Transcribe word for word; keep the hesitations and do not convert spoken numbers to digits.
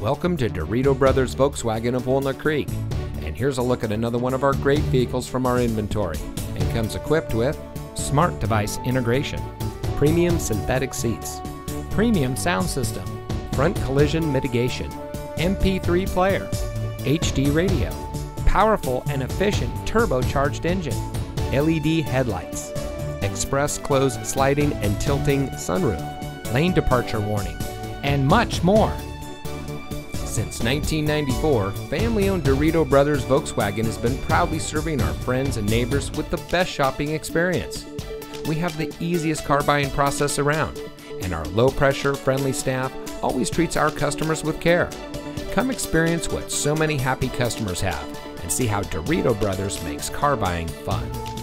Welcome to Dirito Brothers Volkswagen of Walnut Creek, and here's a look at another one of our great vehicles from our inventory. It comes equipped with smart device integration, premium synthetic seats, premium sound system, front collision mitigation, M P three player, H D radio, powerful and efficient turbocharged engine, L E D headlights, express close sliding and tilting sunroof, lane departure warning, and much more. Since nineteen ninety-four, family-owned Dirito Brothers Volkswagen has been proudly serving our friends and neighbors with the best shopping experience. We have the easiest car buying process around, and our low-pressure, friendly staff always treats our customers with care. Come experience what so many happy customers have and see how Dirito Brothers makes car buying fun.